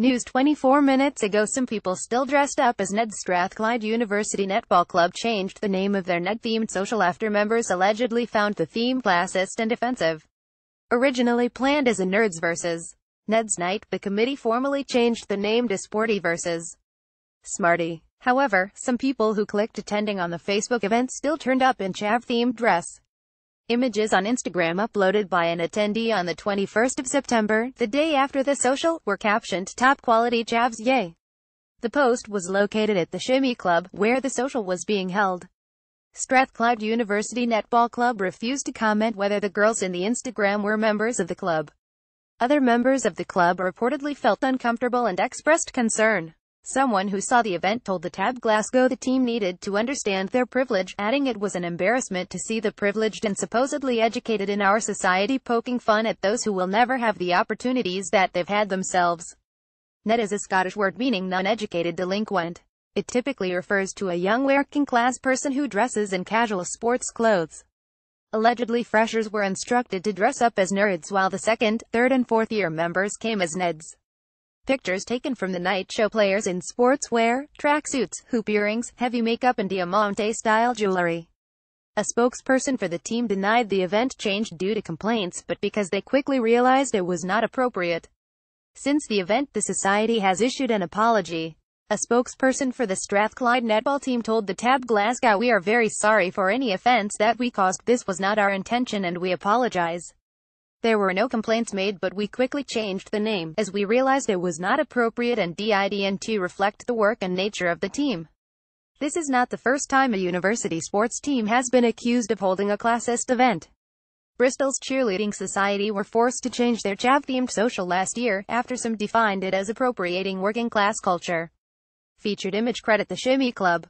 News 24 minutes ago, some people still dressed up as Neds. Strathclyde University Netball Club changed the name of their Ned-themed social after members allegedly found the theme classist and offensive. Originally planned as a Nerds vs. Neds night, the committee formally changed the name to Sporty vs. Smarty. However, some people who clicked attending on the Facebook event still turned up in chav-themed dress. Images on Instagram uploaded by an attendee on the 21st of September, the day after the social, were captioned "Top quality chavs, yay." The post was located at the Shimmy Club, where the social was being held. Strathclyde University Netball Club refused to comment whether the girls in the Instagram were members of the club. Other members of the club reportedly felt uncomfortable and expressed concern. Someone who saw the event told the Tab Glasgow the team needed to understand their privilege, adding it was an embarrassment to see the privileged and supposedly educated in our society poking fun at those who will never have the opportunities that they've had themselves. Ned is a Scottish word meaning non-educated delinquent. It typically refers to a young working-class person who dresses in casual sports clothes. Allegedly, freshers were instructed to dress up as nerds while the second, third and fourth year members came as Neds. Pictures taken from the night show players in sportswear, tracksuits, hoop earrings, heavy makeup and diamante-style jewelry. A spokesperson for the team denied the event changed due to complaints, but because they quickly realized it was not appropriate. Since the event, the society has issued an apology. A spokesperson for the Strathclyde netball team told the Tab Glasgow, "We are very sorry for any offense that we caused. This was not our intention and we apologize. There were no complaints made, but we quickly changed the name, as we realized it was not appropriate and didn't reflect the work and nature of the team." This is not the first time a university sports team has been accused of holding a classist event. Bristol's Cheerleading Society were forced to change their chav-themed social last year, after some defined it as appropriating working-class culture. Featured image credit the Shimmy Club.